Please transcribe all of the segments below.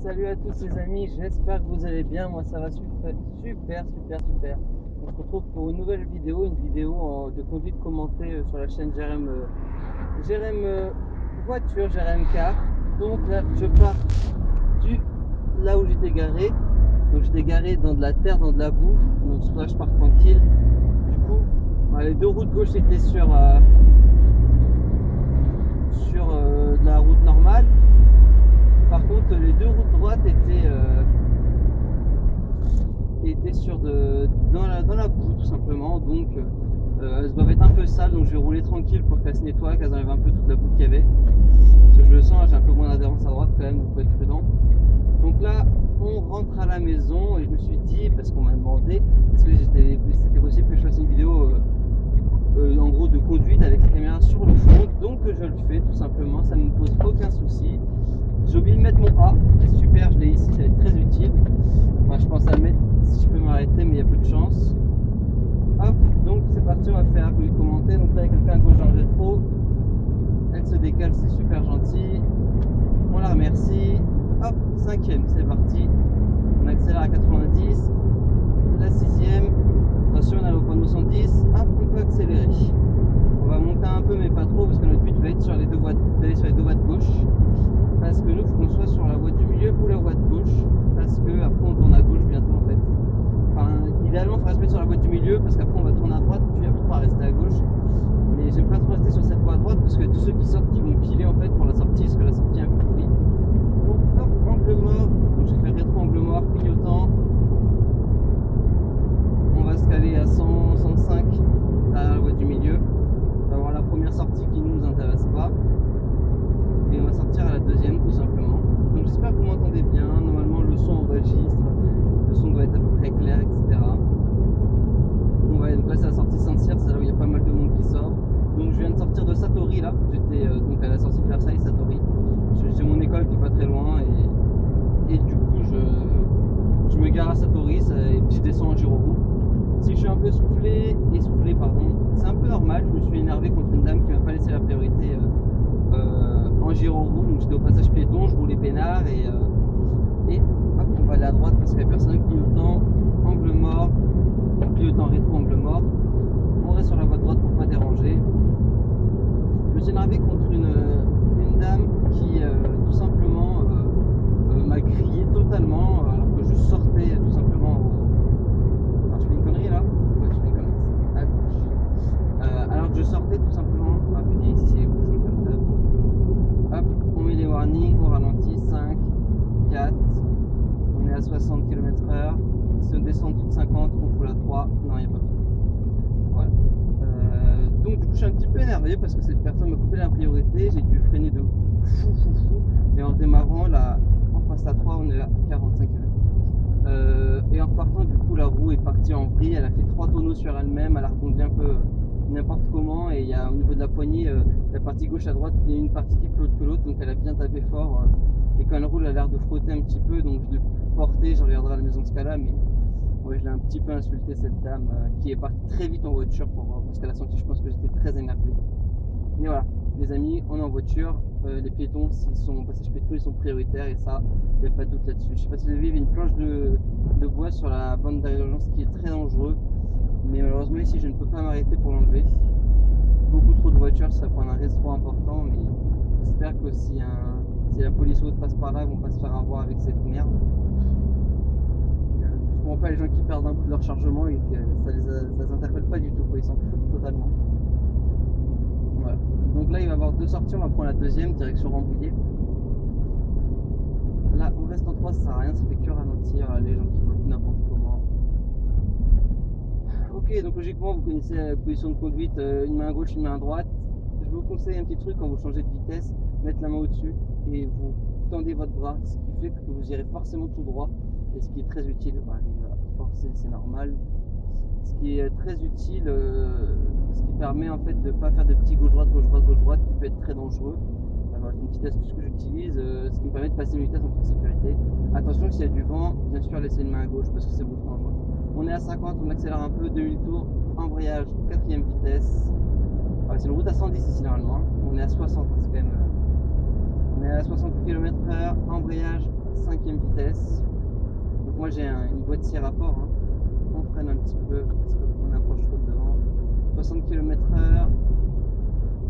Salut à tous les amis, j'espère que vous allez bien. Moi ça va super. On se retrouve pour une nouvelle vidéo, de conduite commentée sur la chaîne Jerem voiture, Jerem car. Donc là je pars là où j'étais garé. Donc j'étais garé dans de la terre, dans de la boue. Donc là je pars tranquille. Du coup, les deux routes gauche étaient sur de la route normale. Par contre, les deux routes droites étaient dans la boue tout simplement, donc elles doivent être un peu sales, donc je vais rouler tranquille pour qu'elles se nettoient, qu'elles enlèvent un peu toute la boue qu'il y avait. Parce que je le sens, j'ai un peu moins d'adhérence à droite quand même, donc il faut être prudent. Donc là, on rentre à la maison et je me suis dit, parce qu'on m'a demandé, est-ce que c'était possible que je fasse une vidéo en gros de conduite avec la caméra sur le fond, donc je le fais tout simplement, ça ne me pose aucun souci. J'ai oublié de mettre mon A, c'est super, je l'ai ici, ça va être très utile. Enfin, je pense à le mettre si je peux m'arrêter, mais il y a peu de chance. Hop, donc c'est parti, on va faire lui commenter. Donc là, il y a quelqu'un à gauche dans le rétro, elle se décale, c'est super gentil. On la remercie. Hop, cinquième, c'est parti. On accélère à 90, la sixième. Attention, on arrive au point de 210. Hop, on peut accélérer. On va monter un peu, mais pas trop, parce que notre but va être d'aller sur les deux voies de gauche. Parce que nous, il faut qu'on soit sur la voie du milieu ou la voie de gauche, parce que après on tourne à gauche bientôt en fait. Enfin, idéalement, il faudrait se mettre sur la voie du milieu, parce qu'après on va tourner à droite, puis après on va rester à gauche. Mais j'aime pas trop rester sur cette voie à droite, parce que tous ceux qui sortent, qui vont piler en fait pour la sortie, parce que la sortie est un peu pourrie. Donc hop, angle mort, donc j'ai fait rétro angle mort, clignotant. On va se caler à 100, 105 derrière la voie du milieu. On va avoir la première sortie qui ne nous intéresse pas. Et on va sortir à la deuxième tout simplement. Donc j'espère que vous m'entendez bien, normalement le son enregistre, le son doit être à peu près clair, etc. Donc, ouais, donc là c'est la sortie Saint-Cyr, c'est là où il y a pas mal de monde qui sort. Donc je viens de sortir de Satori là, j'étais donc à la sortie de Versailles, Satori. J'ai mon école qui est pas très loin et du coup je me gare à Satori et puis je descends en gyro-roue. Si je suis un peu essoufflé, c'est un peu normal, je me suis énervé contre une dame qui m'a pas laissé la priorité. En gyro-roue, donc j'étais au passage piéton, je roulais peinard et hop, on va aller à droite parce qu'il n'y a personne, clignotant, angle mort, clignotant rétro, angle mort, on reste sur la voie de droite pour pas déranger. Je me suis énervé contre une dame qui tout simplement m'a crié totalement alors que je sortais tout simplement alors je fais une connerie là, ouais, je fais une connerie à gauche, alors que je sortais tout simplement, ah putain ici c'est gauche. Hop, on met les warnings, on ralentit, 5, 4, on est à 60 km/h, si on descend de 50, on fout la 3, non il n'y a pas de voilà. Donc du coup je suis un petit peu énervé parce que cette personne m'a coupé la priorité, j'ai dû freiner de fou, et en démarrant là, on passe à 3, on est à 45 km. Et en repartant du coup la roue est partie en vrille, elle a fait 3 tonneaux sur elle-même, elle a rebondi un peu n'importe comment et il y a au niveau de la poignée la partie gauche à droite et une partie qui est plus haute que l'autre, donc elle a bien tapé fort et quand elle roule elle a l'air de frotter un petit peu, donc je l'ai porté, je regarderai à la maison ce cas là, mais ouais, je l'ai un petit peu insulté cette dame qui est partie très vite en voiture parce qu'elle a senti je pense que j'étais très énervé. Mais voilà les amis, on est en voiture, les piétons s'ils sont passage piéton ils sont prioritaires et ça il n'y a pas de doute là dessus. Je sais pas si vous avez vu une planche de bois sur la bande d'arrêt d'urgence qui est très dangereux. Mais malheureusement ici je ne peux pas m'arrêter pour l'enlever. Beaucoup trop de voitures, ça prend un risque trop important, mais j'espère que si la police ou autre passe par là, ils vont pas se faire avoir avec cette merde. Je comprends pas les gens qui perdent un coup de leur chargement et que ça les interpelle pas du tout, quoi. Ils s'en foutent totalement. Voilà. Donc là il va y avoir deux sorties, on va prendre la deuxième, direction Rambouillet. Là on reste en 3, ça sert à rien, ça fait que ralentir les gens qui coupent n'importe quoi. Ok, donc logiquement vous connaissez la position de conduite, une main à gauche, une main à droite. Je vous conseille un petit truc quand vous changez de vitesse, mettre la main au-dessus et vous tendez votre bras, ce qui fait que vous irez forcément tout droit et ce qui est très utile, bah, forcer c'est normal, ce qui est très utile, ce qui permet en fait de ne pas faire de petits gauche-droite, gauche-droite, gauche-droite qui peut être très dangereux. C'est une petite astuce que j'utilise, ce qui me permet de passer une vitesse en toute sécurité. Attention s'il y a du vent, bien sûr laissez une main à gauche parce que c'est beaucoup dangereux. On est à 50, on accélère un peu, demi-tour, embrayage, 4ème vitesse. C'est une route à 110 ici normalement, on est à 60, c'est quand même. On est à 60 km/h, embrayage, 5 5e vitesse. Donc moi j'ai une boîte 6 rapports, hein. On freine un petit peu parce qu'on approche trop de devant. 60 km/h,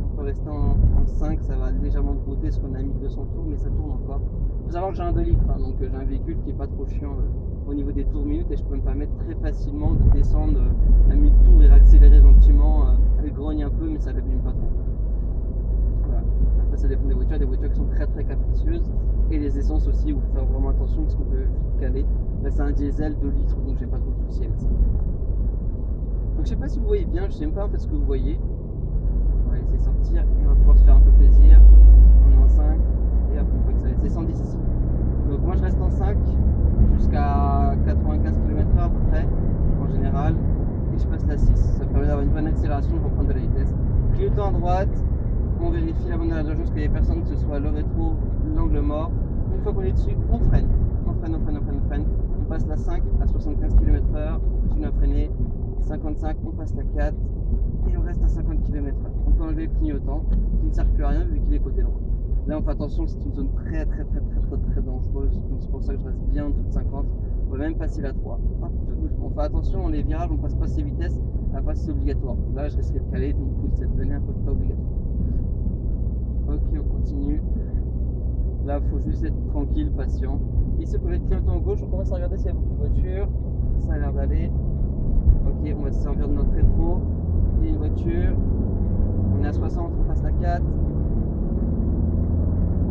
on peut rester en 5, ça va légèrement brouter parce qu'on a mis 200 tours, mais ça tourne encore. Il faut savoir que j'ai un 2 litres, hein, donc j'ai un véhicule qui n'est pas trop chiant au niveau des tours minutes, et je peux me permettre très facilement de descendre à 1000 tours et accélérer gentiment. Elle grogne un peu mais ça ne l'abîme pas trop. Voilà. Après ça dépend des voitures, qui sont très très capricieuses, et les essences aussi, où il faut faire vraiment attention parce qu'on peut vite caler. Là c'est un diesel 2 litres donc j'ai pas trop de soucis avec ça. Donc je sais pas si vous voyez bien, je sais même pas en fait ce que vous voyez. On va laisser sortir et on va pouvoir se faire un peu plaisir. On est en 5 et après on voit que ça va être 110 ici. Donc moi je reste en 5 jusqu'à 95 km/h à peu près en général, et je passe la 6. Ça permet d'avoir une bonne accélération pour prendre de la vitesse. Clignotant à droite, on vérifie la bonne divergence, qu'il n'y ait personne, que ce soit le rétro, l'angle mort. Une fois qu'on est dessus, on freine. On freine. On passe la 5 à 75 km/h, on continue à freiner. 55, on passe la 4 et on reste à 50 km/h. On peut enlever le clignotant qui ne sert plus à rien vu qu'il est côté droit. Là on fait attention, c'est une zone très dangereuse, donc c'est pour ça que je reste bien en dessous de 50. On va même passer la 3. Hop, tout doucement. On fait attention, on les virages, on passe pas ces vitesses, la passe c'est obligatoire. Là je risquais de caler, donc ça devenait à peu près obligatoire. Ok, on continue. Là il faut juste être tranquille, patient. Ici on peut mettre le clignotant en gauche, on commence à regarder s'il y a beaucoup de voitures, ça a l'air d'aller. Ok, on va se servir de notre rétro, il y a une voiture, on est à 60, on passe à 4,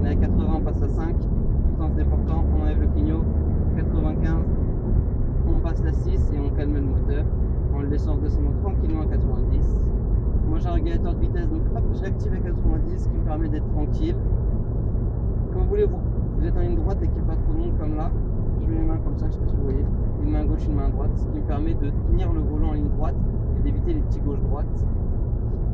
on est à 80, on passe à 5, tout en se déportant, on enlève le clignot, 95, on passe à 6 et on calme le moteur, on le descend tranquillement à 90. Moi j'ai un régulateur de vitesse, donc hop, je l'active à 90, ce qui me permet d'être tranquille. Comme vous voulez, vous êtes en ligne droite et qu'il n'y a pas trop de monde comme là, je mets mes mains comme ça, je sais pas si vous voyez. Une main gauche, une main droite, ce qui me permet de tenir le volant en ligne droite et d'éviter les petits gauche-droite.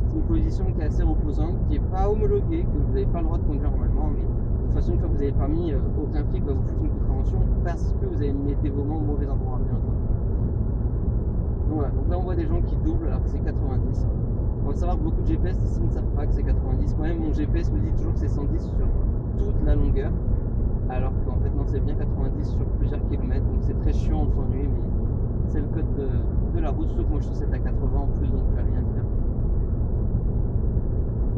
C'est une position qui est assez reposante, qui n'est pas homologuée, que vous n'avez pas le droit de conduire normalement, mais de toute façon, une fois que vous avez le permis, aucun flic va vous foutre une contravention parce que vous avez mis vos mains au mauvais endroit. Donc voilà, donc là on voit des gens qui doublent alors que c'est 90. On va savoir que beaucoup de GPS ici ne savent pas que c'est 90. Moi-même, mon GPS me dit toujours que c'est 110 sur toute la longueur. Alors qu'en fait non, c'est bien 90 sur plusieurs kilomètres, donc c'est très chiant, on s'ennuie, mais c'est le code de la route, sauf que moi je suis 7 à 80 en plus, donc je vais rien dire.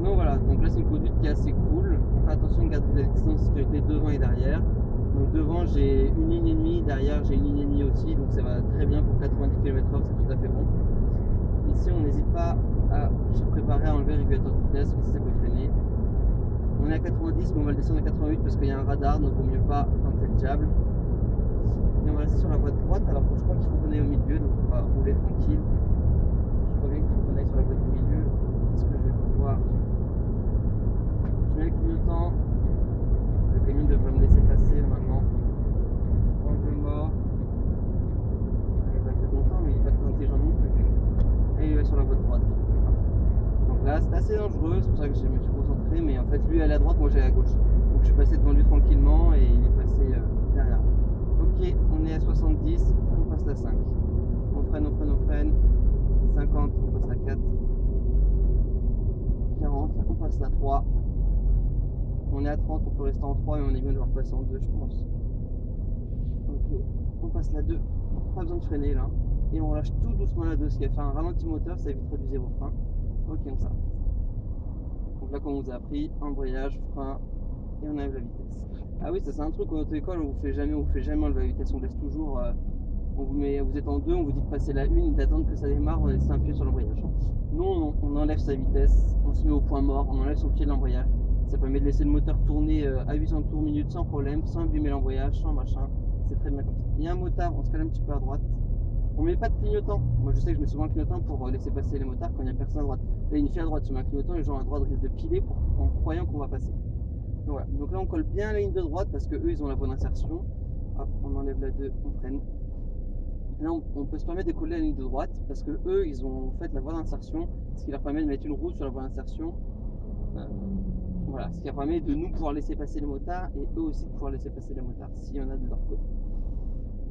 Donc voilà, donc là c'est une conduite qui est assez cool, on fait attention de garder la distance de sécurité devant et derrière. Donc devant j'ai une ligne et demie, derrière j'ai une ligne et demie aussi, donc ça va très bien pour 90 km/h, c'est tout à fait bon. Ici on n'hésite pas à se préparer à enlever le régulateur de vitesse, parce que ça peut freiner. On est à 90, mais on va le descendre à 88 parce qu'il y a un radar, donc il vaut mieux pas tenter le diable. Et on va rester sur la voie de droite, alors que je crois qu'il faut qu'on aille au milieu, donc on va rouler tranquille. Je crois bien qu'il faut qu'on aille sur la voie du milieu. Est-ce que je vais pouvoir... Je mets le clignotant. Le camion devrait me laisser passer maintenant. Angle mort. Il va très longtemps, mais il va très intelligent non plus. Et il va sur la voie de droite. Là c'est assez dangereux, c'est pour ça que je me suis concentré, mais en fait lui allait à droite, moi j'allais à gauche. Donc je suis passé devant lui tranquillement et il est passé derrière. Ok, on est à 70, on passe la 5. On freine. 50, on passe la 4. 40, on passe la 3. On est à 30, on peut rester en 3 et on est bien de devoir passer en 2 je pense. Ok, on passe la 2. Pas besoin de freiner là. Et on relâche tout doucement la 2, ce qui va faire un ralenti moteur, ça évite de réduire vos freins. Ok, comme ça. Donc là, comme on vous a appris, embrayage, frein, et on enlève la vitesse. Ah oui, ça c'est un truc en auto-école, on vous fait jamais enlever la vitesse, on laisse toujours, on vous met, vous êtes en 2, on vous dit de passer la 1 et d'attendre que ça démarre, on laisse un pied sur l'embrayage. Non, on enlève sa vitesse, on se met au point mort, on enlève son pied de l'embrayage. Ça permet de laisser le moteur tourner à 800 tours minute sans problème, sans abîmer l'embrayage, sans machin. C'est très bien comme ça. Il y a un motard, on se calme un petit peu à droite. On met pas de clignotant. Moi je sais que je mets souvent un clignotant pour laisser passer les motards quand il n'y a personne à droite. Là une fille à droite, je mets un clignotant et les gens à droite risquent de piler en croyant qu'on va passer. Donc voilà, donc là on colle bien la ligne de droite parce que eux ils ont la bonne insertion. Hop, on enlève la 2, on freine. Là on peut se permettre de coller la ligne de droite parce que eux ils ont fait la voie d'insertion, ce qui leur permet de mettre une roue sur la voie d'insertion. Voilà, ce qui leur permet de nous pouvoir laisser passer les motards et eux aussi de pouvoir laisser passer les motards s'il y en a de leur côté.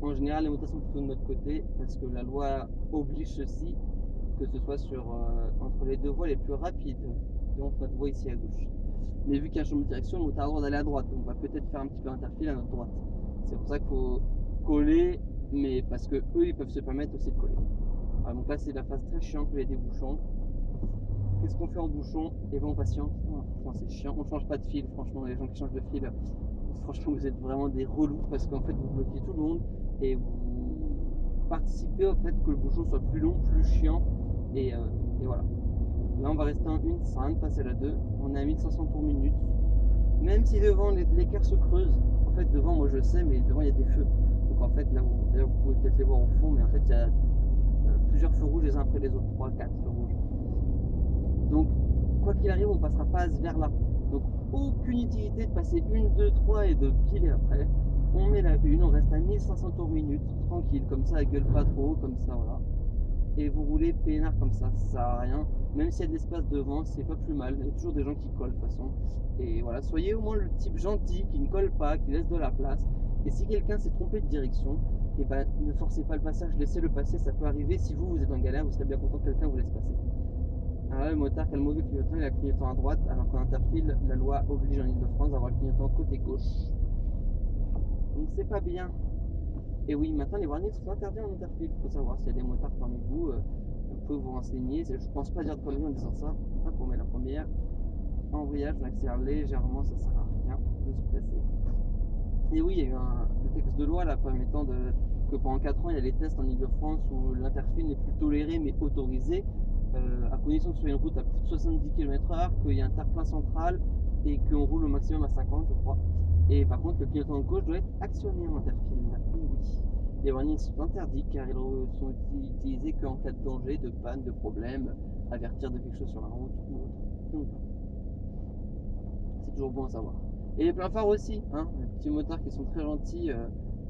En général, les motards sont plutôt de notre côté parce que la loi oblige ceci, que ce soit sur, entre les deux voies les plus rapides, donc notre voie ici à gauche. Mais vu qu'il y a un changement de direction, le motard a le droit d'aller à droite, donc on va peut-être faire un petit peu interfile à notre droite. C'est pour ça qu'il faut coller, mais parce que eux ils peuvent se permettre aussi de coller. Alors, donc là c'est la phase très chiante où il y a des bouchons. Qu'est-ce qu'on fait en bouchon? Et ben on patiente. Franchement c'est chiant, on change pas de fil. Franchement les gens qui changent de fil, franchement vous êtes vraiment des relous, parce qu'en fait vous bloquez tout le monde et vous participez au fait que le bouchon soit plus long, plus chiant, et voilà. Là on va rester en une, ça sert à rien de passer la 2, on est à 1500 tours minute. Même si devant l'écart se creuse, en fait devant moi je sais, mais devant il y a des feux. Donc en fait là d'ailleurs vous pouvez peut-être les voir au fond, mais en fait il y a plusieurs feux rouges les uns après les autres, 3, 4 feux rouges. Donc quoi qu'il arrive on passera pas vers là. Donc aucune utilité de passer 1, 2, 3 et de piler après. On met la 1, on reste à 1500 tours minute, tranquille, comme ça elle gueule pas trop, comme ça voilà. Et vous roulez peinard comme ça, ça sert à rien. Même s'il y a de l'espace devant, c'est pas plus mal. Il y a toujours des gens qui collent de toute façon. Et voilà, soyez au moins le type gentil qui ne colle pas, qui laisse de la place. Et si quelqu'un s'est trompé de direction, et ben, ne forcez pas le passage, laissez-le passer. Ça peut arriver. Si vous, vous êtes en galère, vous serez bien content que quelqu'un vous laisse passer. Alors là, le motard qui a le mauvais clignotant, il a clignotant à droite, alors qu'en interfile, la loi oblige en Île-de-France d'avoir le clignotant côté gauche. Donc c'est pas bien. Et oui, maintenant les warnings sont interdits en interfile. Il faut savoir s'il y a des motards parmi vous, vous pouvez vous renseigner. Je pense pas dire de conneries en disant ça. Hop, on met la première. Embrayage, on accélère légèrement, ça sert à rien de se presser. Et oui, il y a eu un texte de loi là permettant que pendant 4 ans, il y a les tests en Ile-de-France où l'interfile n'est plus toléré mais autorisé, à condition que ce soit une route à plus de 70 km/h, qu'il y ait un terre-plein central et qu'on roule au maximum à 50, je crois. Et par contre, le clignotant de gauche doit être actionné en interfile. Et oui, les warnings sont interdits car ils sont utilisés qu'en cas de danger, de panne, de problème, avertir de quelque chose sur la route ou autre. Donc, c'est toujours bon à savoir. Et les pleins phares aussi, hein, les petits motards qui sont très gentils,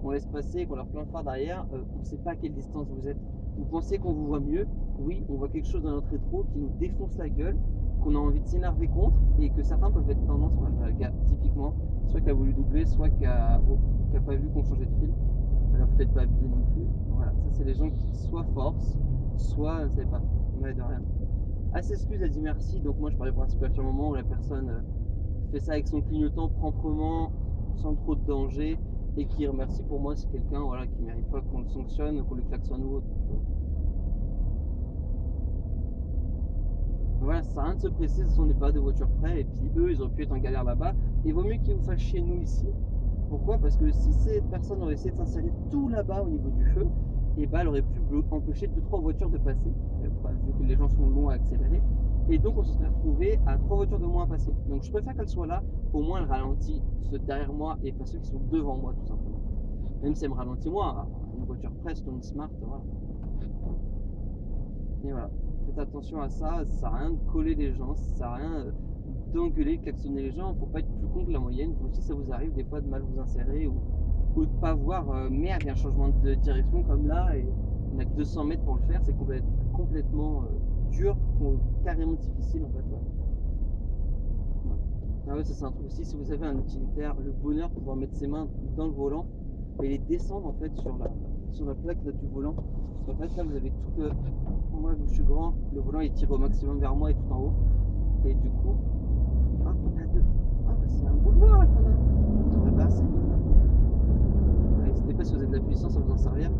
qu'on laisse passer, qu'on leur plein phare derrière, on ne sait pas à quelle distance vous êtes. Vous pensez qu'on vous voit mieux? Oui, on voit quelque chose dans notre rétro qui nous défonce la gueule, qu'on a envie de s'énerver contre, et que certains peuvent être tendance, voilà, le gars, typiquement, soit qui a voulu doubler, soit qui n'a pas vu qu'on changeait de fil. Alors peut-être pas habillé non plus. Voilà, ça c'est les gens qui soit forcent, soit je ne sais pas, on a de rien. Ah, s'excuse, elle dit merci. Donc moi je parlais principalement sur le moment où la personne fait ça avec son clignotant proprement, sans trop de danger, et qui remercie. Pour moi c'est quelqu'un, voilà, qui ne mérite pas qu'on le sanctionne, qu'on le klaxonne ou autre. Voilà, ça sert à rien de se presser, ce sont des pas de voitures près, et puis eux ils auraient pu être en galère là-bas, et vaut mieux qu'ils vous fassent chez nous ici. Pourquoi? Parce que si cette personne aurait essayé de s'insérer tout là-bas au niveau du feu, et bah, elle aurait pu empêcher 2-3 voitures de passer, vu que les gens sont longs à accélérer, et donc on se serait retrouvé à 3 voitures de moins à passer. Donc je préfère qu'elle soit là, au moins elle ralentit ceux derrière moi et pas ceux qui sont devant moi tout simplement. Même si elle me ralentit moi, une voiture presque, une smart, voilà. Et voilà. Faites attention à ça, ça sert à rien de coller les gens, ça sert à rien d'engueuler, de klaxonner les gens, faut pas être plus con que la moyenne. Vous aussi ça vous arrive des fois de mal vous insérer ou de pas voir, merde, il y a un changement de direction comme là et on a que 200 mètres pour le faire, c'est complètement dur, carrément difficile en fait. Ouais. Ah ouais, ça c'est un truc aussi, si vous avez un utilitaire, le bonheur de pouvoir mettre ses mains dans le volant et les descendre en fait sur la plaque là, du volant. En fait là vous avez tout, moi je suis grand, le volant il tire au maximum vers moi et tout en haut. Et du coup, hop, on a deux. Ah bah c'est un boulevard là qu'on a. On devrait pas assez. N'hésitez pas si vous avez de la puissance à vous en servir.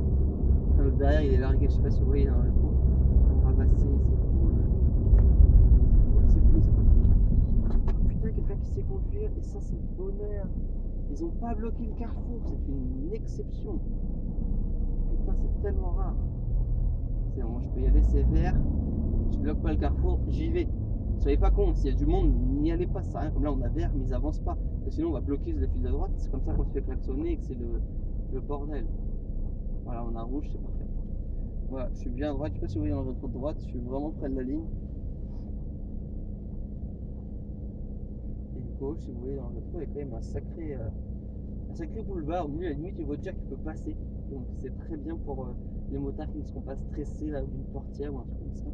Enfin, le derrière il est largué, je sais pas si vous voyez dans le trou. On va passer, c'est cool. C'est cool, c'est pas cool. Putain, quelqu'un qui sait conduire, et ça c'est le bonheur. Ils ont pas bloqué le carrefour, c'est une exception. Putain, c'est tellement rare. C'est bon, je peux y aller, c'est vert. Je bloque pas le carrefour, j'y vais. Soyez pas con, s'il y a du monde, n'y allez pas, ça, hein. Comme là on a vert, mais ils avancent pas. Parce que sinon on va bloquer le fil de droite, c'est comme ça qu'on se fait klaxonner et que c'est le bordel. Voilà, on a rouge, c'est parfait. Voilà, je suis bien à droite, je sais pas si vous voyez dans votre droite, je suis vraiment près de la ligne. Et gauche, si vous voyez dans le trou, il y a quand même un sacré boulevard, au milieu à la limite une voiture qui peut passer. Donc c'est très bien pour les motards qui ne seront pas stressés là d'une portière ou un truc comme ça.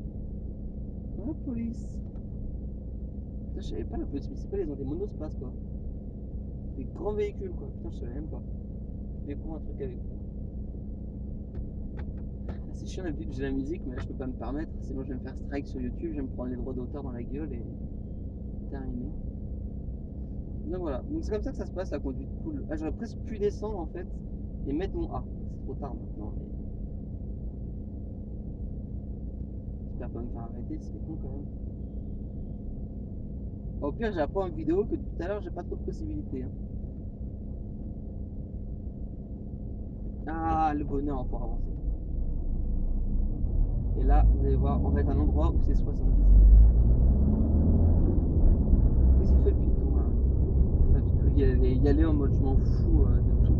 La police. Putain, je savais pas, la police municipale, ils ont des monospaces quoi. Des grands véhicules quoi, putain, je savais même pas. Je découvre un truc avec vous. C'est chiant d'habitude que j'ai la musique, mais là je peux pas me permettre, sinon je vais me faire strike sur YouTube, je vais me prendre les droits d'auteur dans la gueule et terminé. Donc voilà, donc c'est comme ça que ça se passe la conduite cool. Là j'aurais presque pu descendre en fait et mettre mon A. C'est trop tard maintenant. Mais... j'espère pas me faire arrêter, c'est con quand même. Au pire j'apprends en vidéo que tout à l'heure j'ai pas trop de possibilités. Hein. Ah le bonheur pour avancer. Et là vous allez voir, on va être à un endroit où c'est 70. Qu'est-ce qu'il fait le piéton là? Il y allait en mode je m'en fous de tout.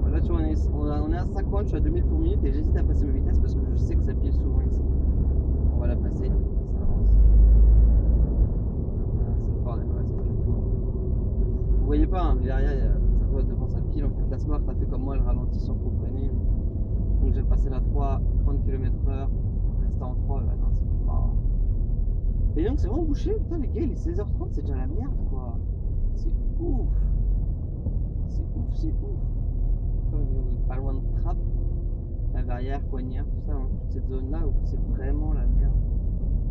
Voilà, tu vois, on est à 50, je suis à 2000 pour minute et j'hésite à passer ma vitesse parce que je sais que ça pile souvent ici. On va la passer, ça avance. C'est fort, c'est plus fort. Vous voyez pas, hein, mais derrière, ça doit être devant sa pile. En fait, la Smart a fait comme moi, elle ralentit sans trop freiner. Donc j'ai passé la 3, 30 km/h, resté en 3, là, non, c'est mort. Et donc c'est vraiment bouché, putain les gars, il est 16h30, c'est déjà la merde quoi. C'est ouf. C'est ouf, c'est ouf. On est pas loin de Trappes, La Verrière, Coignières, tout ça, hein, toute cette zone là où c'est vraiment la merde.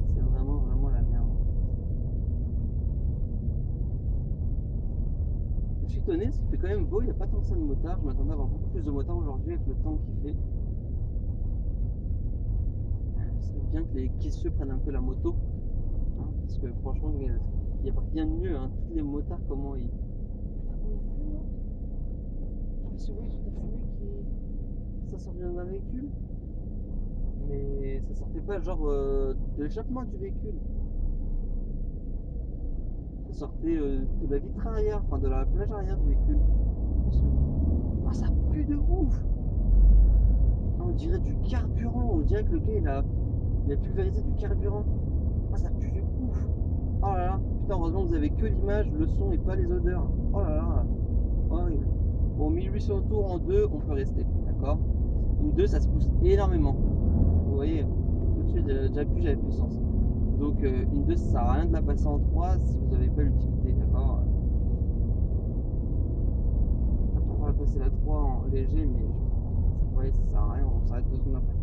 C'est vraiment, vraiment la merde. Je suis étonné, parce qu'il fait quand même beau, il n'y a pas tant que ça de motards. Je m'attendais à avoir beaucoup plus de motards aujourd'hui avec le temps qu'il fait. Ce serait bien que les caisseux prennent un peu la moto. Hein, parce que franchement, il n'y a rien de mieux. Hein. Tous les motards, comment ils. Putain, c'est vrai, j'ai des fumées qui. Ça sortait d'un véhicule. Mais ça sortait pas genre de l'échappement du véhicule. Sortait de la vitre arrière, enfin de la plage arrière du véhicule. Ah, ça pue de ouf! On dirait du carburant, on dirait que le gars il a pulvérisé du carburant. Ah, ça pue de ouf! Oh là là, putain, heureusement que vous avez que l'image, le son et pas les odeurs. Oh là là, horrible. Bon, 1800 tours en 2, on peut rester, d'accord? Une 2, ça se pousse énormément. Vous voyez, tout de suite, j'avais plus sens. Donc une 2 ça sert à rien de la passer en 3 si vous n'avez pas l'utilité, d'accord. On va passer la 3 en léger mais vous voyez ça sert à rien, on s'arrête 2 secondes après.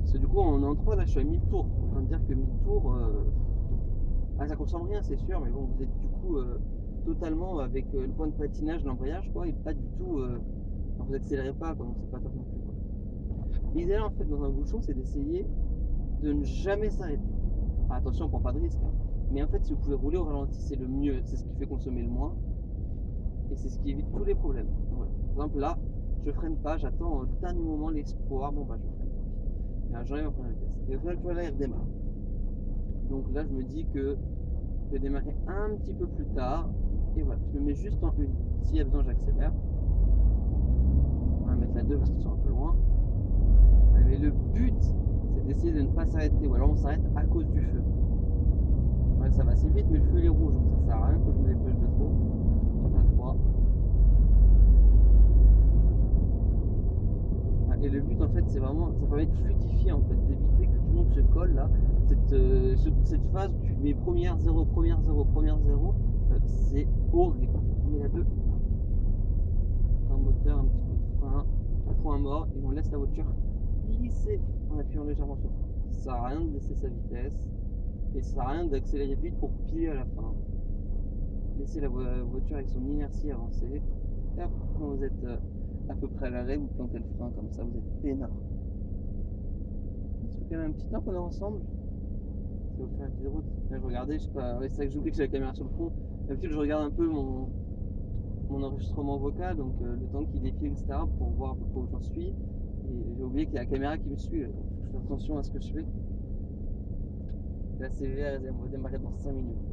Parce que du coup on est en 3 là je suis à 1000 tours. En train de dire que 1000 tours ah, ça consomme rien c'est sûr mais bon vous êtes du coup totalement avec le point de patinage, l'embrayage quoi et pas du tout vous accélérez pas quoi, donc c'est pas top non plus quoi. L'idéal en fait dans un bouchon c'est d'essayer de ne jamais s'arrêter. Ah, attention, on ne prend pas de risque. Hein. Mais en fait, si vous pouvez rouler au ralenti, c'est le mieux. C'est ce qui fait consommer le moins. Et c'est ce qui évite tous les problèmes. Voilà. Par exemple, là, je freine pas. J'attends au dernier moment l'espoir. Bon, bah, je freine. Mais j'arrive à prendre la vitesse. Et au final, tu vois, là, il redémarre. Donc là, je me dis que je vais démarrer un petit peu plus tard. Et voilà, je me mets juste en une. S'il y a besoin, j'accélère. On va mettre la 2 parce qu'ils sont un peu loin. Mais le but... d'essayer de ne pas s'arrêter, ou alors on s'arrête à cause du feu. Ouais, ça va assez vite, mais le feu il est rouge, donc ça sert à rien que je me dépêche de trop. On a 3. Et le but en fait, c'est vraiment, ça permet de fluidifier en fait, d'éviter que tout le monde se colle là. Cette phase du mes premières 0, premières 0, premières 0, c'est horrible. On met la 2. Un moteur, un petit coup de frein, un point mort, et on laisse la voiture glisser en appuyant légèrement sur le frein. Ça sert à rien de laisser sa vitesse et ça sert à rien d'accélérer vite pour piler à la fin. Laissez la voiture avec son inertie avancer. Et après, quand vous êtes à peu près à l'arrêt, vous plantez le frein comme ça, vous êtes peinard. Ça fait quand même un petit temps qu'on est ensemble. Je vais vous faire une petite route. Là, je regardais, je sais pas, c'est vrai que j'oublie que j'ai la caméra sur le front. D'habitude, je regarde un peu mon enregistrement vocal, donc le temps qu'il défile, etc., pour voir un peu où j'en suis. J'ai oublié qu'il y a la caméra qui me suit, donc je fais attention à ce que je fais. La CVR, elle va démarrer dans 5 minutes.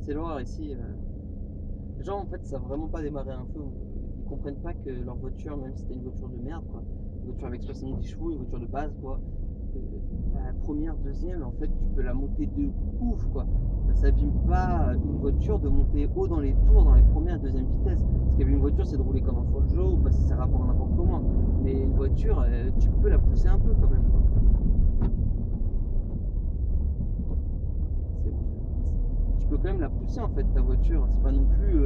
C'est l'horreur ici. Les gens en fait savent vraiment pas démarrer un feu. Ils comprennent pas que leur voiture, même si c'était une voiture de merde, quoi, une voiture avec 70 chevaux, une voiture de base, quoi, la première, deuxième, en fait tu peux la monter de ouf, quoi. Ça abîme pas une voiture de monter haut dans les tours, dans les premières, deuxième vitesse. Parce qu'une voiture, c'est de rouler comme un foljo ou passer ses rapports n'importe comment. Mais une voiture, tu peux la pousser un peu quand même. Tu peux quand même la pousser en fait, ta voiture. C'est pas non plus.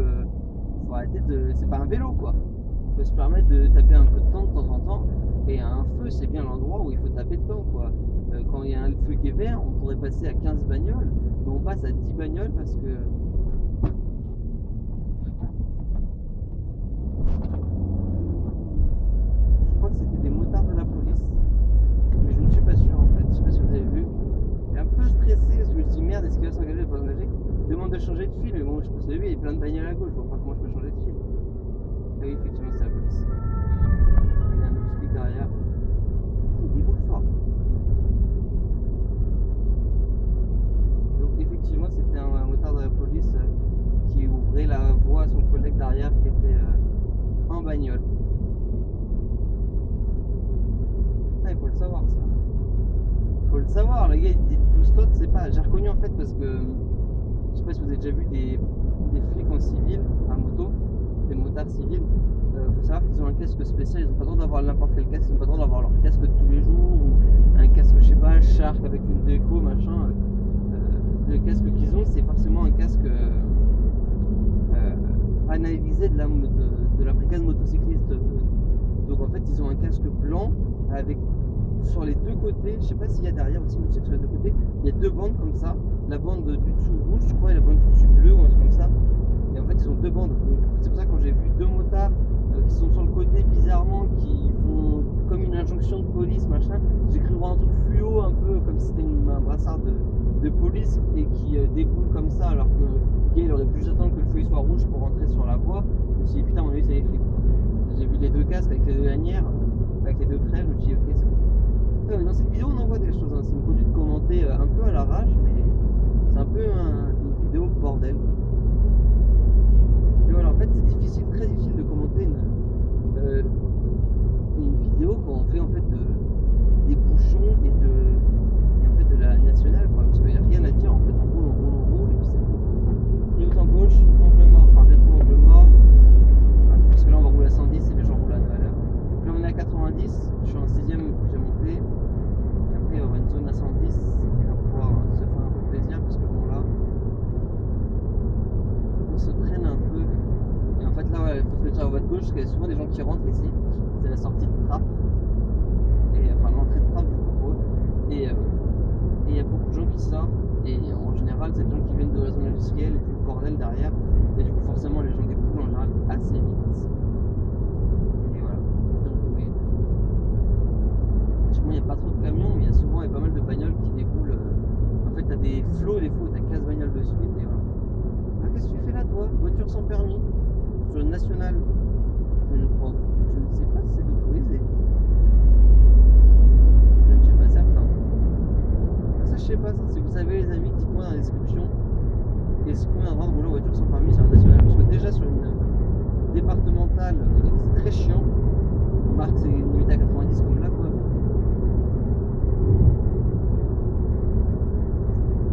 Faut arrêter de. C'est pas un vélo quoi. On peut se permettre de taper un peu de temps en temps. Et un feu, c'est bien l'endroit où il faut taper dedans quoi. Quand il y a un feu qui est vert, on pourrait passer à 15 bagnoles, mais on passe à 10 bagnoles parce que bagnole. Putain, il faut le savoir ça. Faut le savoir, les gars, ils disent tous l'autre, c'est pas. J'ai reconnu en fait parce que je sais pas si vous avez déjà vu des flics en civil à moto, des motards civils. Faut savoir qu'ils ont un casque spécial, ils n'ont pas le droit d'avoir n'importe quel casque, ils n'ont pas le droit d'avoir leur casque de tous les jours ou un casque, je sais pas, Shark avec une déco, machin. Le casque qu'ils ont, c'est forcément un casque analysé de la brigade motocycliste. Donc en fait, ils ont un casque blanc avec sur les deux côtés, je sais pas s'il y a derrière aussi, mais je sais que sur les deux côtés, il y a deux bandes comme ça, la bande du dessous rouge, je crois, et la bande du dessus bleu, ou un truc comme ça. Et en fait, ils ont deux bandes. C'est pour ça que quand j'ai vu deux motards qui sont sur le côté bizarrement, qui font comme une injonction de police, machin, j'ai cru voir un truc fluo, un peu comme si c'était un brassard de police et qui déboule comme ça, alors que le gars il aurait pu juste attendre que le feu soit rouge pour rentrer sur la voie. Je me suis dit putain, mon avis c'est les flics. J'ai vu les deux casques avec les deux lanières, avec les deux traits, je me suis dit ok, c'est bon. Dans cette vidéo on en voit des choses, hein. C'est une conduite commentée un peu à l'arrache, mais c'est un peu une vidéo bordel. Mais voilà, en fait c'est difficile, très difficile de commenter une vidéo quand on fait en fait des bouchons et de la nationale quoi, parce qu'il n'y a rien à dire en fait, on roule et puis c'est tout. Route en gauche, angle mort, enfin rétro-angle mort, parce que là on va rouler à 110 et les gens roulent à 2 à l'heure. Là on est à 90, je suis en 6ème, j'ai monté, et après il y aura une zone à 110, on va pouvoir se faire un peu plaisir parce que bon là, on se traîne un peu. Et en fait là il faut se mettre à la voie de gauche parce qu'il y a souvent des gens qui rentrent ici, c'est la sortie de Trappes, et enfin l'entrée de Trappes du coup pour eux. Et il y a beaucoup de gens qui sortent, et en général, c'est des gens qui viennent de la zone industrielle et puis le bordel derrière, et du coup, forcément, les gens déboulent en général assez vite. Et voilà. Donc, oui. Justement, il n'y a pas trop de camions, mais il y a souvent pas mal de bagnoles qui déboulent. En fait, t'as des flots, des fois, t'as 15 bagnoles de suite, et voilà. Ah, qu'est-ce que tu fais là, toi? Voiture sans permis, sur une nationale. Je ne sais pas si c'est autorisé. Je ne suis pas certain. Ça, je sais pas, ça. Si vous savez, les amis, dites-moi dans la description, est-ce qu'on a le droit de rouler en voiture sans permis sur un national? Parce que déjà sur une départementale, c'est très chiant. On marque c'est limité à 90 comme là, quoi.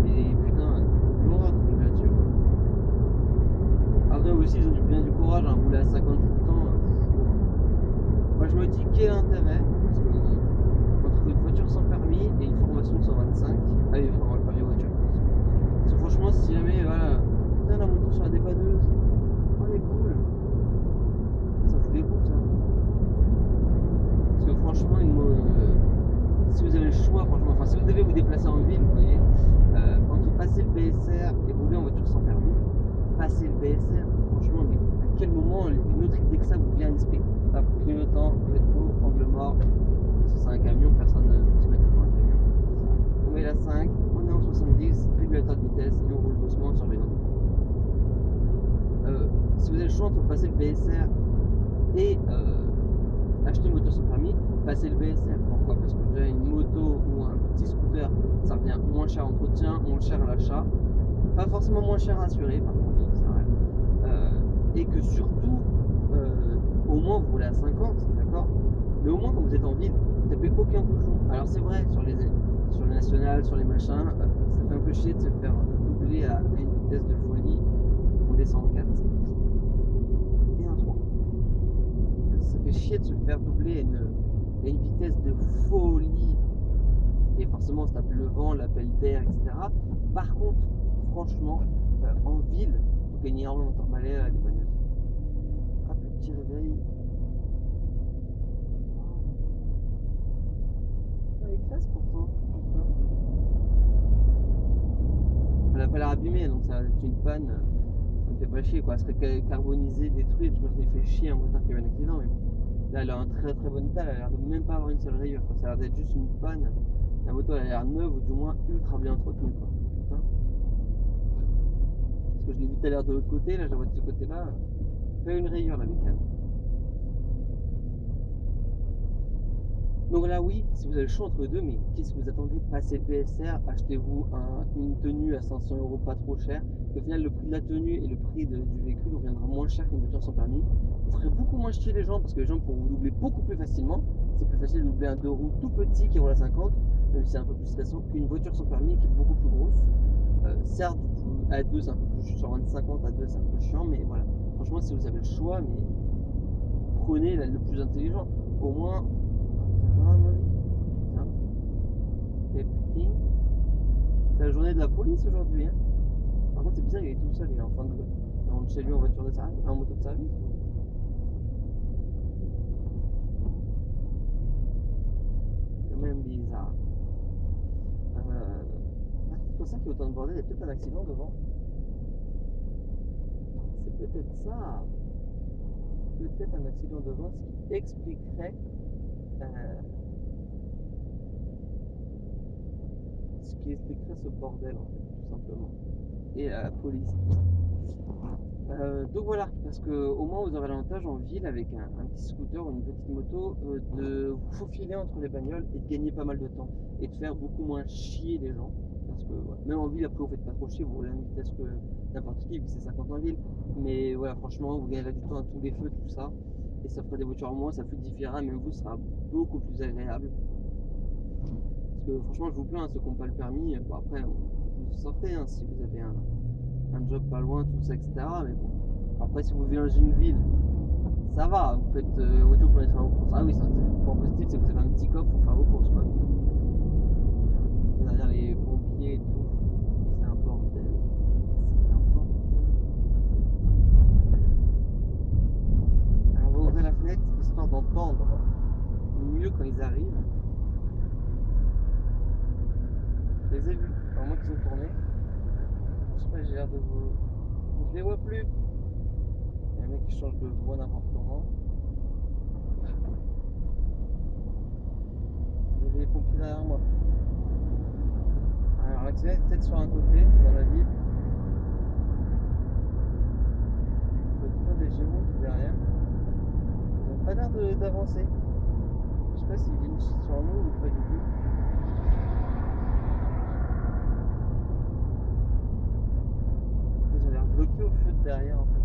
Mais putain, l'horreur de rouler là-dessus. Après aussi, ils ont bien du courage, hein, rouler à 50 tout le temps. Moi, je me dis quel intérêt. Une voiture sans permis et une formation 125. Ah oui, il faut avoir le permis voiture. Parce que franchement, si jamais, voilà, putain, là, mon tour sur la dépanneuse, oh, les boules, ça fout les boules, ça. Parce que franchement, si vous avez le choix, franchement, enfin, si vous devez vous déplacer en ville, vous voyez, entre passer le BSR et rouler en voiture sans permis, passer le BSR, franchement, mais à quel moment une autre idée que ça vous vient à l'esprit? Tape clignotant, rétro, angle mort. C'est un camion, personne ne se met devant un camion. On met la 5, on est en 70, régulateur de vitesse et on roule doucement en surveillant. Si vous avez le choix entre passer le BSR et acheter une voiture sans permis, passez le BSR. Pourquoi? Parce que vous avez une moto ou un petit scooter, ça revient moins cher à l'entretien, moins cher à l'achat, pas forcément moins cher à assurer par contre, c'est vrai. Et que surtout, au moins vous roulez à 50, d'accord? Mais au moins quand vous êtes en ville, vous tapez aucun bouchon. Alors c'est vrai, sur les nationales, sur les machins, ça fait un peu chier de se faire doubler à une vitesse de folie. On descend en 4 et en 3. Ça fait chier de se faire doubler à une vitesse de folie. Et forcément, on se tape le vent, l'appel d'air, etc. Par contre, franchement, en ville, vous gagnez énormément de temps. Allez à la dépanneuse. Hop, le petit réveil. Classe pourtant, putain. Elle a pas l'air abîmée, donc ça va être une panne. Ça me fait pas chier quoi. Elle serait carbonisée, détruite. Je me suis fait chier un motard qui avait un accident. Mais là, elle a un très très bon état. Elle a l'air de même pas avoir une seule rayure. Quoi. Ça a l'air d'être juste une panne. La moto elle a l'air neuve ou du moins ultra bien entretenue quoi. Putain. Parce que je l'ai vu tout à l'heure de l'autre côté. Là, je la vois de ce côté-là. Pas une rayure la mécanique. Donc là oui, si vous avez le choix entre les deux, mais qu'est-ce que vous attendez? Passez le PSR, achetez-vous une tenue à 500 € pas trop cher. Au final, le prix de la tenue et le prix du véhicule reviendra moins cher qu'une voiture sans permis. Vous serez beaucoup moins chez les gens parce que les gens pourront vous doubler beaucoup plus facilement. C'est plus facile de doubler un 2 roues tout petit qui roule à 50, même si c'est un peu plus stressant qu'une voiture sans permis qui est beaucoup plus grosse. Certes, à 2 c'est un peu plus chiant, sur 25 à 2 c'est un peu chiant, mais voilà. Franchement, si vous avez le choix, mais prenez le plus intelligent. Au moins. C'est la journée de la police aujourd'hui. Hein. Par contre, c'est bizarre, il est tout seul, il est en fin de route. Il rentre chez lui en voiture de service, en moto de service. C'est quand même bizarre. C'est pour ça qu'il y a autant de bordel, il y a peut-être un accident devant. C'est peut-être ça. Peut-être un accident devant, ce qui expliquerait. Ce qui expliquerait ce bordel en fait, tout simplement, et à la police. Donc voilà, parce que au moins vous aurez l'avantage en ville avec un petit scooter ou une petite moto de vous faufiler entre les bagnoles et de gagner pas mal de temps et de faire beaucoup moins chier les gens. Parce que ouais, même en ville, après vous faites pas trop chier, vous roulez à une vitesse que n'importe qui, c'est 50 en ville, mais voilà, franchement, vous gagnerez du temps à tous les feux, tout ça, et ça fera des voitures en moins, ça fluidifiera, mais vous sera beaucoup plus agréable. Que, franchement, je vous plains, hein, ceux qui n'ont pas le permis, bon, après, vous sortez hein, si vous avez un job pas loin, tout ça, etc. Mais bon, après, si vous vivez dans une ville, ça va, vous faites voiture pour aller faire vos courses. Ah oui, ça, c'est pas positif, c'est que vous avez un petit coffre pour faire vos courses, quoi. C'est-à-dire les pompiers et tout, c'est un bordel. C'est un bordel. Alors, on va ouvrir la fenêtre histoire d'entendre mieux quand ils arrivent. Je les ai vus, alors moi qui sont tournés. Je sais pas, j'ai l'air de vous. Je les vois plus. Il y a un mec qui change de voie n'importe comment. Il y a des pompiers derrière moi. Alors l'accident est peut-être sur un côté, dans la ville. Il faut toujours des gémeaux tout derrière. Ils n'ont pas l'air d'avancer. Je sais pas s'ils viennent sur nous ou pas du tout. Bloqué au feu de derrière en fait.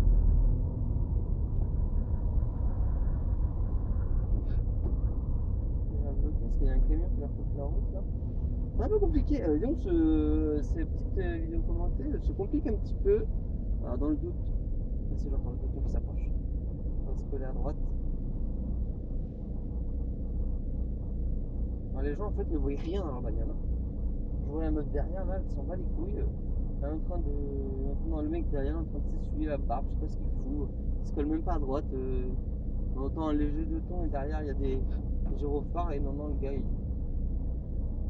Il va bloquer parce qu'il y a un camion qui leur coupe la route là. C'est un peu compliqué. Donc ces petites vidéos commentées se compliquent un petit peu. Alors, dans le doute, si j'entends le bouton qui s'approche, on va se coller à droite. Alors, les gens en fait ne voient rien dans leur bagnole. Je vois la meuf derrière là, elle s'en bat les couilles. Là, en train de. Non, le mec derrière en train de s'essuyer la barbe, je sais pas ce qu'il fout, il se colle même pas à droite, on entend un léger de ton et derrière il y a des gyrophares et non, le gars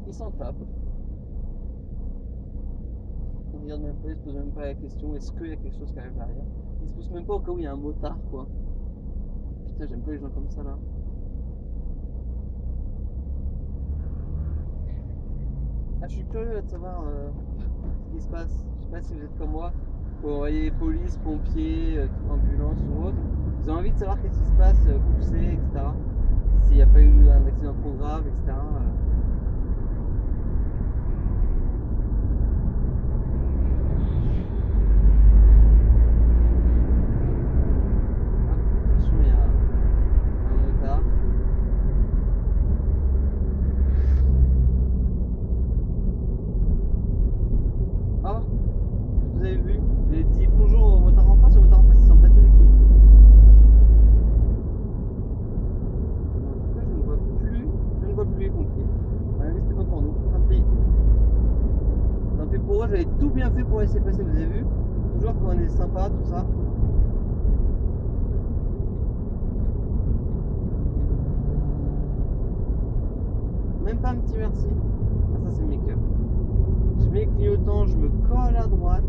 il s'en tape. On ne regarde même pas, il se pose même pas la question, est-ce qu'il y a quelque chose qui arrive derrière? Il se pose même pas au cas où il y a un motard quoi. Putain, j'aime pas les gens comme ça là. Ah, je suis curieux de savoir ce qui se passe. Je sais pas si vous êtes comme moi, vous voyez police, pompiers, ambulance ou autre. Vous avez envie de savoir qu'est-ce qui se passe, où c'est, etc. S'il n'y a pas eu un accident trop grave, etc. J'avais tout bien fait pour laisser passer, vous avez vu, toujours qu'on est sympa, tout ça. Même pas un petit merci. Ah, ça c'est make-up. Je mets clignotant, je me colle à droite,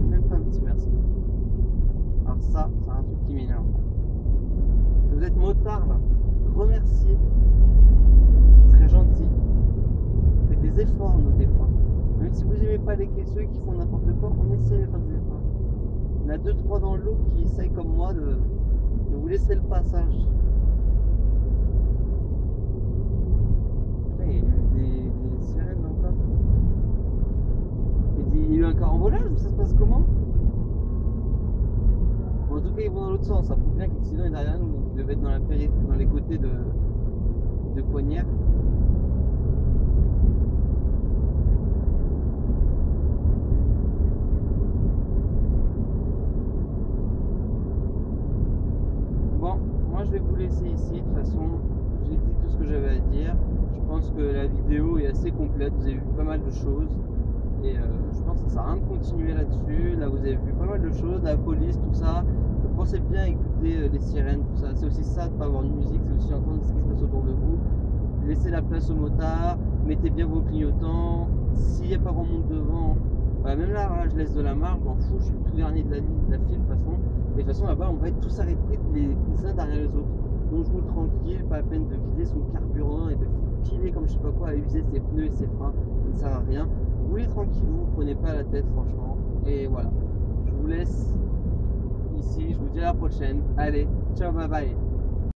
et même pas un petit merci. Alors ça, c'est un truc qui m'énerve. Si vous êtes motard là, remerciez. Ce serait gentil. Faites des efforts nous des fois. Même si vous n'aimez pas ceux qui font n'importe quoi, on essaie de faire des efforts. Il y en a 2-3 dans l'eau qui essayent comme moi de vous laisser le passage. l'autre sens. Ça prouve bien que l'accident est derrière nous, donc il devait être dans la périphérie, dans les côtés de Coignières. Bon, moi je vais vous laisser ici. De toute façon, j'ai dit tout ce que j'avais à dire. Je pense que la vidéo est assez complète. Vous avez vu pas mal de choses. Et je pense que ça sert à rien de continuer là-dessus. Là, vous avez vu pas mal de choses, la police, tout ça. Pensez bien à écouter les sirènes, tout ça. C'est aussi ça, de ne pas avoir de musique, c'est aussi entendre ce qui se passe autour de vous. Laissez la place aux motards, mettez bien vos clignotants. S'il n'y a pas grand monde devant, bah même là, je laisse de la marge, je m'en fous, je suis le tout dernier de la file de toute façon. Et de toute façon, là-bas, on va être tous arrêtés les uns derrière les autres. Donc, je vous tranquille, pas la peine de vider son carburant et de piler comme je sais pas quoi, à user ses pneus et ses freins, ça ne sert à rien. Vous roulez tranquille, vous prenez pas la tête franchement. Et voilà, je vous laisse ici, je vous dis à la prochaine. Allez, ciao, bye bye.